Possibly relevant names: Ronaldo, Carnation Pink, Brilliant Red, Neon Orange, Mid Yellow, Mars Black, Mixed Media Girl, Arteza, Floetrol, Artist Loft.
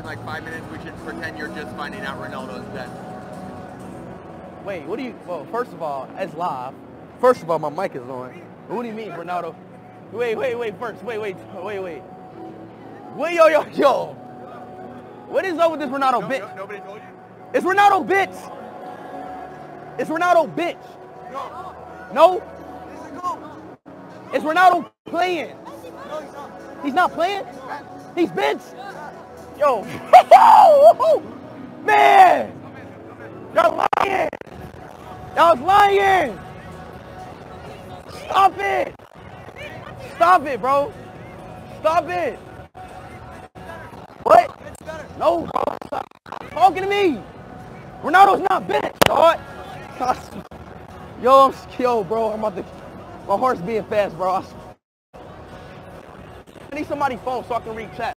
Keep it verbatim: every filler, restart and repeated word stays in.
in like five minutes, we should pretend you're just finding out Ronaldo is dead. Wait, what do you, well, first of all, it's live. First of all, my mic is on. What do you mean, Ronaldo? Wait, wait, wait, first, wait, wait, wait, wait. Wait, yo, yo, yo. What is up with this Ronaldo no, bitch? No, nobody told you? It's Ronaldo bitch. It's Ronaldo bitch. No. No? It's Ronaldo playing. No, he's not. He's not playing? He's bitch. Yo. Man. Y'all lying. Y'all was lying. Stop it. Stop it, bro. Stop it. What? No, bro. Stop talking to me. Ronaldo's not bitch, dog. Yo, I'm skilled, bro. I'm about to... My heart's being fast, bro. I need somebody's phone so I can read chat.